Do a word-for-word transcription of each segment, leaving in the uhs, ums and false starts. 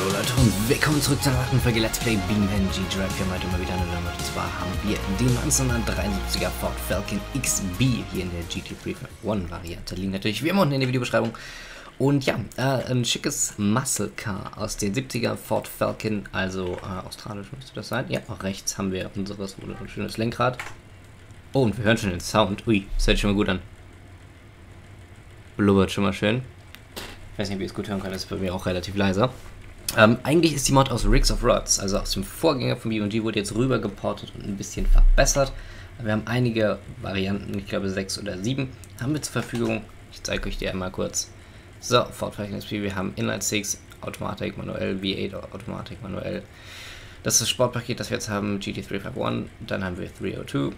Hallo Leute und willkommen zurück zu einer weiteren Folge Let's Play BeamNG.drive. Wir haben heute mal wieder eine Nummer, und zwar haben wir den neunzehnhundertdreiundsiebziger Ford Falcon X B hier in der G T drei fünf eins Variante. Liegen natürlich wie immer unten in der Videobeschreibung. Und ja, äh, ein schickes Muscle Car aus den siebziger Ford Falcon, also äh, australisch müsste das sein. Ja, auch rechts haben wir unseres wunderschönes Lenkrad. Oh, und wir hören schon den Sound. Ui, das hört schon mal gut an. Blubbert schon mal schön. Ich weiß nicht, wie ihr es gut hören könnt, das ist bei mir auch relativ leiser. Ähm, eigentlich ist die Mod aus Rigs of Rods, also aus dem Vorgänger von BeamNG, wurde jetzt rüber geportet und ein bisschen verbessert. Wir haben einige Varianten, ich glaube sechs oder sieben, haben wir zur Verfügung. Ich zeige euch die einmal kurz. So, Ford Falcon X B, wir haben Inline-Six, Automatik, manuell, V acht, Automatik, manuell. Das ist das Sportpaket, das wir jetzt haben, G T drei fünf eins, dann haben wir drei null zwei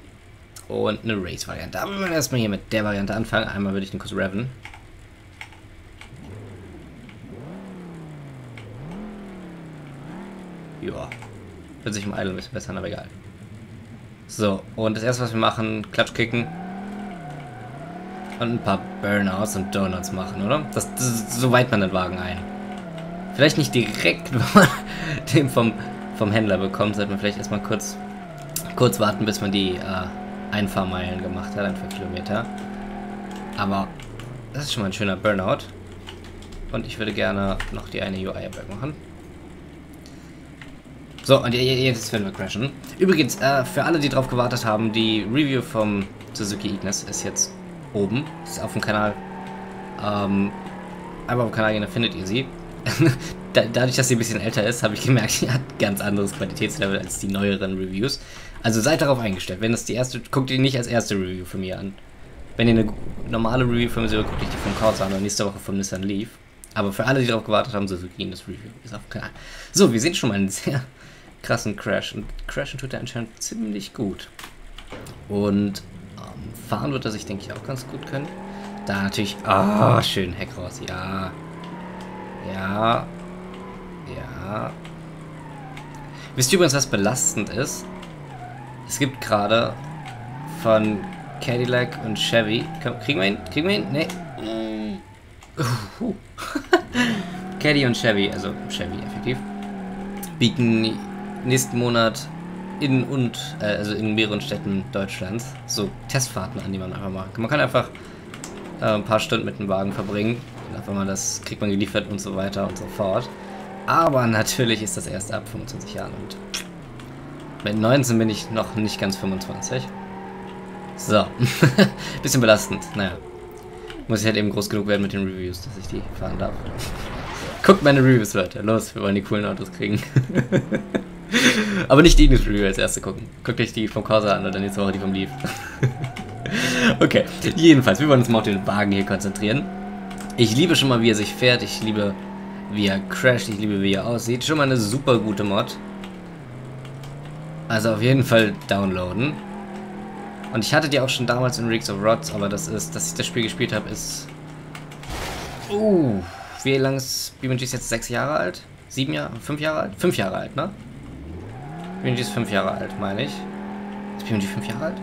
und eine Race-Variante. Da wollen wir erstmal hier mit der Variante anfangen. Einmal würde ich den kurz reven. Ja, wird sich im Idle ein bisschen besser, aber egal. So, und das erste, was wir machen, Klatschkicken. Und ein paar Burnouts und Donuts machen, oder? Das, das, so weit man den Wagen ein. Vielleicht nicht direkt, wenn man den vom, vom Händler bekommt, sollte man vielleicht erstmal kurz, kurz warten, bis man die äh, Einfahrmeilen gemacht hat, ein paar Kilometer. Aber das ist schon mal ein schöner Burnout. Und ich würde gerne noch die eine U I-Arbeit machen. So, und jetzt werden wir crashen. Übrigens, äh, für alle, die drauf gewartet haben, die Review vom Suzuki Ignis ist jetzt oben. Ist auf dem Kanal. Ähm, einfach auf dem Kanal gehen, da findet ihr sie. da, dadurch, dass sie ein bisschen älter ist, habe ich gemerkt, sie hat ein ganz anderes Qualitätslevel als die neueren Reviews. Also seid darauf eingestellt. Wenn das die erste, guckt ihr nicht als erste Review von mir an. Wenn ihr eine normale Review von mir seht, guckt ihr die von Corsa an und nächste Woche vom Nissan Leaf. Aber für alle, die darauf gewartet haben, Suzuki Ignis Review ist auf dem Kanal. So, wir sehen schon mal einen sehr krassen Crash. Und crashen tut er anscheinend ziemlich gut. Und ähm, fahren wird er sich, denke ich, auch ganz gut können. Da natürlich... Ah, oh, schön Heck raus. Ja. Ja. Ja. Wisst ihr übrigens, was belastend ist? Es gibt gerade von Cadillac und Chevy... Komm, kriegen wir ihn? Kriegen wir ihn? Nee. Uh, Caddy und Chevy, also Chevy effektiv, bieten nächsten Monat in und äh, also in mehreren Städten Deutschlands so Testfahrten an, die man einfach machen kann. Man kann einfach äh, ein paar Stunden mit dem Wagen verbringen und einfach mal das kriegt man geliefert und so weiter und so fort. Aber natürlich ist das erst ab fünfundzwanzig Jahren und mit neunzehn bin ich noch nicht ganz fünfundzwanzig. So, bisschen belastend, naja. Muss ich halt eben groß genug werden mit den Reviews, dass ich die fahren darf. Guckt meine Reviews, Leute. Los, wir wollen die coolen Autos kriegen. Aber nicht die Ignis Review als erste gucken. Guckt euch die vom Corsa an oder nächste Woche die vom Leaf. Okay, jedenfalls, wir wollen uns mal auf den Wagen hier konzentrieren. Ich liebe schon mal, wie er sich fährt. Ich liebe, wie er crasht. Ich liebe, wie er aussieht. Schon mal eine super gute Mod. Also auf jeden Fall downloaden. Und ich hatte die auch schon damals in Rigs of Rods, aber das ist, dass ich das Spiel gespielt habe, ist... Uh, wie lang ist... BeamNG ist jetzt sechs Jahre alt? Sieben Jahre? Fünf Jahre alt? Fünf Jahre alt, ne? BeamNG ist fünf Jahre alt, meine ich. Ist BeamNG fünf Jahre alt?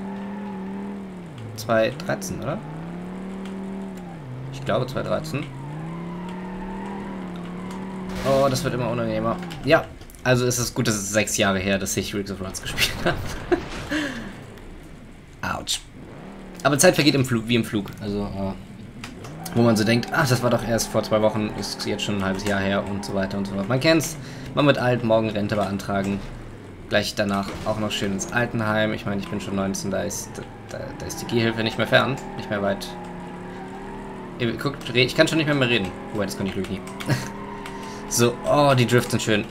zwanzig dreizehn, oder? Ich glaube zwanzig dreizehn. Oh, das wird immer unangenehmer. Ja, also ist es gut, dass es sechs Jahre her, dass ich Rigs of Rods gespielt habe. Autsch. Aber Zeit vergeht im Flug, wie im Flug. Also, äh, wo man so denkt, ach, das war doch erst vor zwei Wochen, ist jetzt schon ein halbes Jahr her und so weiter und so fort. Man kennt's, man wird alt, morgen Rente beantragen. Gleich danach auch noch schön ins Altenheim. Ich meine, ich bin schon neunzehn, da ist, da, da ist die Gehhilfe nicht mehr fern, nicht mehr weit. Ihr guckt, ich kann schon nicht mehr mehr reden. Wobei, das kann ich wirklich nie. So, oh, die Drifts sind schön.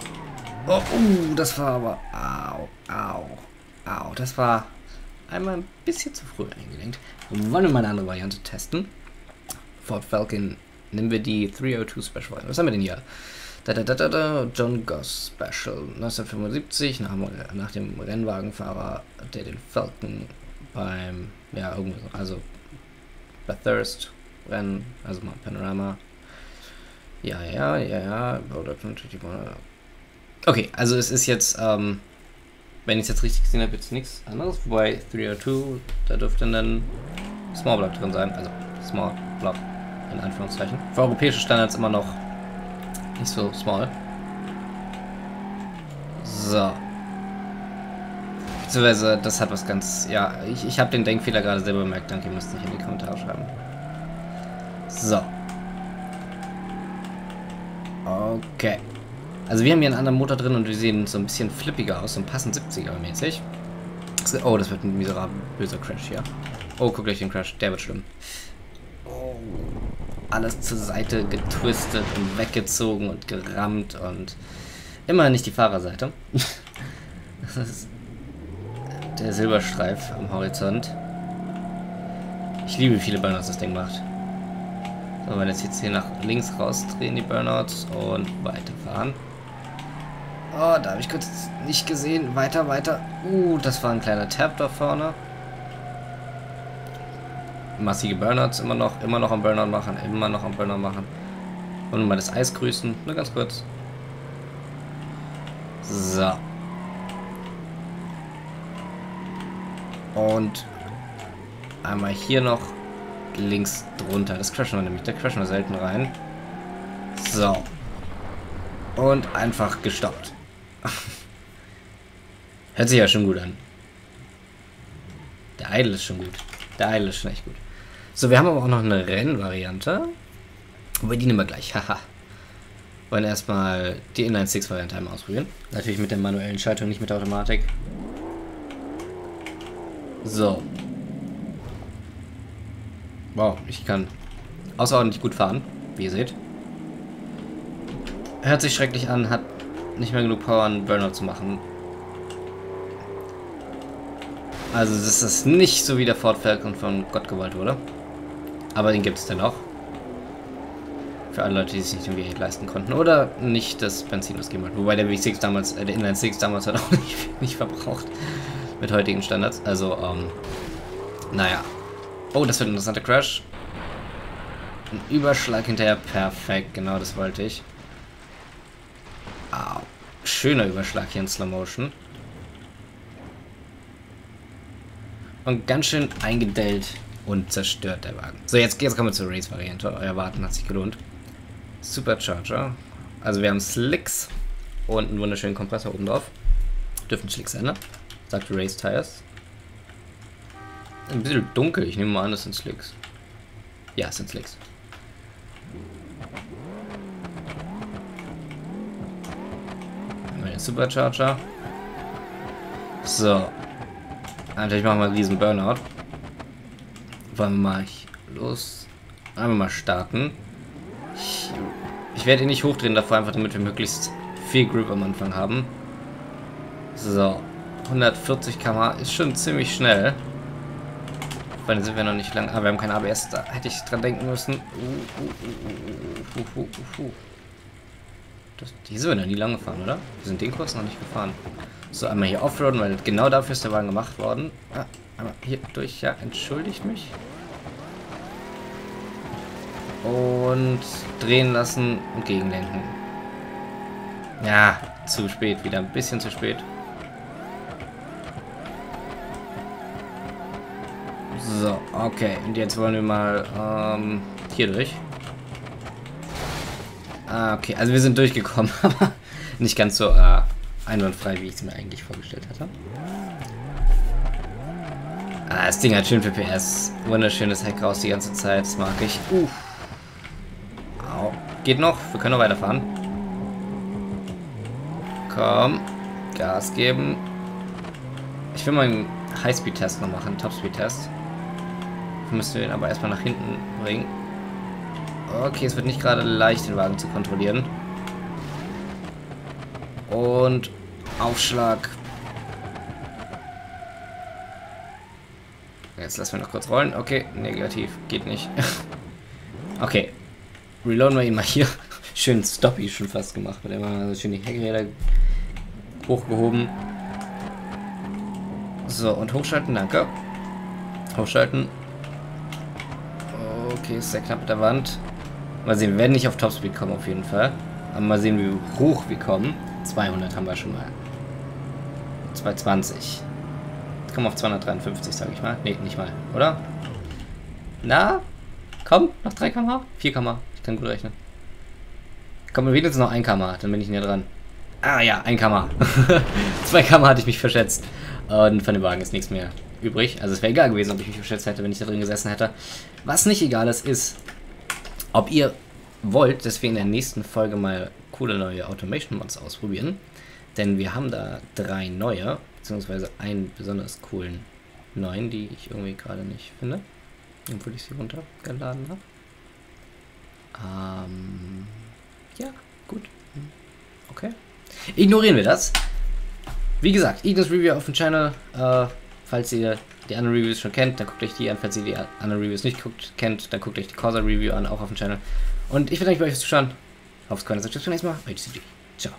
Oh, uh, das war aber, au, au, au, das war... Einmal ein bisschen zu früh eingelenkt. Wollen wir mal eine andere Variante testen? Ford Falcon, nehmen wir die drei null zwei Special. Was haben wir denn hier? Da, da, da, da, da, John Goss Special neunzehnhundertfünfundsiebzig, nach, nach dem Rennwagenfahrer, der den Falcon beim, ja, irgendwie so, also Bathurst Rennen, also mal Panorama. Ja, ja, ja, ja. Okay, also es ist jetzt, ähm, wenn ich es jetzt richtig gesehen habe, jetzt nichts anderes. Wobei drei null zwei, da dürfte dann Small Block drin sein. Also Small Block in Anführungszeichen. Für europäische Standards immer noch nicht so small. So. Beziehungsweise, das hat was ganz... Ja, ich, ich habe den Denkfehler gerade selber bemerkt. Danke, ihr müsst nicht in die Kommentare schreiben. So. Okay. Also wir haben hier einen anderen Motor drin und wir sehen so ein bisschen flippiger aus. So ein passend siebziger-mäßig. Oh, das wird ein miserabler, böser Crash hier. Oh, guck gleich den Crash. Der wird schlimm. Oh. Alles zur Seite getwistet und weggezogen und gerammt und... Immer nicht die Fahrerseite. Das ist der Silberstreif am Horizont. Ich liebe, wie viele Burnouts das Ding macht. So, wenn jetzt jetzt hier nach links rausdrehen, die Burnouts, und weiterfahren. Oh, da habe ich kurz nicht gesehen. Weiter, weiter. Uh, das war ein kleiner Tab da vorne. Massige Burnouts immer noch, immer noch am Burnout machen, immer noch am Burnout machen. Und mal das Eis grüßen, nur ganz kurz. So. Und einmal hier noch links drunter. Das crashen wir nämlich. Da crashen wir selten rein. So. Und einfach gestoppt. Hört sich ja schon gut an. Der Idle ist schon gut. Der Idle ist schon echt gut. So, wir haben aber auch noch eine Rennvariante. Aber die nehmen wir gleich. Haha. Wollen erstmal die Inline-Six-Variante einmal ausprobieren. Natürlich mit der manuellen Schaltung, nicht mit der Automatik. So. Wow, ich kann außerordentlich gut fahren, wie ihr seht. Hört sich schrecklich an, hat nicht mehr genug Power, einen Burnout zu machen. Also das ist nicht so wie der Ford Falcon von Gott gewollt wurde. Aber den gibt es dann auch. Für alle Leute, die sich nicht den V acht leisten konnten oder nicht das Benzin ausgeben wollten. Wobei der V sechs damals, äh, der Inline-Six damals hat auch nicht, nicht verbraucht mit heutigen Standards. Also, ähm, naja. Oh, das wird ein interessanter Crash. Ein Überschlag hinterher, perfekt, genau das wollte ich. Au, schöner Überschlag hier in Slow Motion. Und ganz schön eingedellt und zerstört der Wagen. So, jetzt, jetzt kommen wir zur Race-Variante. Euer Warten hat sich gelohnt. Supercharger. Also wir haben Slicks und einen wunderschönen Kompressor oben drauf. Dürfen Slicks sein, ne? Sagt Race Tires. Ein bisschen dunkel, ich nehme mal an, das sind Slicks. Ja, es sind Slicks. Supercharger. So. Natürlich machen wir einen riesen Burnout. Wollen wir mal los. Einmal mal starten. Ich, ich werde ihn nicht hochdrehen davor, einfach damit wir möglichst viel Grip am Anfang haben. So, hundertvierzig Kilometer pro Stunde ist schon ziemlich schnell. Weil dann sind wir noch nicht lang. Ah, wir haben kein A B S, da hätte ich dran denken müssen. Uh, uh, uh, uh, uh, uh, uh. Das, die sind wir noch nie lang gefahren, oder? Wir sind den Kurs noch nicht gefahren. So, einmal hier offroaden, weil genau dafür ist der Wagen gemacht worden. Ah, einmal hier durch, ja, entschuldigt mich. Und drehen lassen und gegenlenken. Ja, zu spät, wieder ein bisschen zu spät. So, okay. Und jetzt wollen wir mal ähm, hier durch. Ah, okay. Also wir sind durchgekommen, aber nicht ganz so äh, einwandfrei, wie ich es mir eigentlich vorgestellt hatte. Ah, das Ding hat schön P P S. Wunderschönes Heck raus die ganze Zeit. Das mag ich. Uh. Au. Geht noch. Wir können noch weiterfahren. Komm. Gas geben. Ich will mal einen Highspeed-Test noch machen. Topspeed-Test. Wir müssen den aber erstmal nach hinten bringen. Okay, es wird nicht gerade leicht, den Wagen zu kontrollieren. Und Aufschlag. Jetzt lassen wir noch kurz rollen. Okay, negativ. Geht nicht. Okay. Reloaden wir ihn mal hier. Schön Stoppy schon fast gemacht. Mit immer schön die Heckräder hochgehoben. So, und hochschalten, danke. Hochschalten. Okay, ist sehr knapp mit der Wand. Mal sehen, wir werden nicht auf Topspeed kommen auf jeden Fall. Aber mal sehen, wie hoch wir kommen. zweihundert haben wir schon mal. zweihundertzwanzig. Jetzt kommen wir auf zweihundertdreiundfünfzig, sage ich mal. Ne, nicht mal, oder? Na? Komm, noch drei Kilometer pro Stunde? vier Kilometer pro Stunde. Ich kann gut rechnen. Komm, wir wenigstens noch ein Kilometer pro Stunde, dann bin ich näher dran. Ah ja, ein Kammer. Zwei Kammer hatte ich mich verschätzt. Und von dem Wagen ist nichts mehr übrig. Also es wäre egal gewesen, ob ich mich verschätzt hätte, wenn ich da drin gesessen hätte. Was nicht egal ist, ist, ob ihr wollt, dass wir in der nächsten Folge mal coole neue Automation-Mods ausprobieren. Denn wir haben da drei neue, beziehungsweise einen besonders coolen neuen, die ich irgendwie gerade nicht finde. Obwohl ich sie runtergeladen habe. Ähm, ja, gut. Okay. Ignorieren wir das. Wie gesagt, Ignis Review auf dem Channel. Äh, falls ihr die anderen Reviews schon kennt, dann guckt euch die an. Falls ihr die anderen Reviews nicht guckt, kennt, dann guckt euch die Corsa Review an, auch auf dem Channel. Und ich bedanke mich bei euch fürs Zuschauen. Hoffe, es kann euch das nächste Mal. Ciao.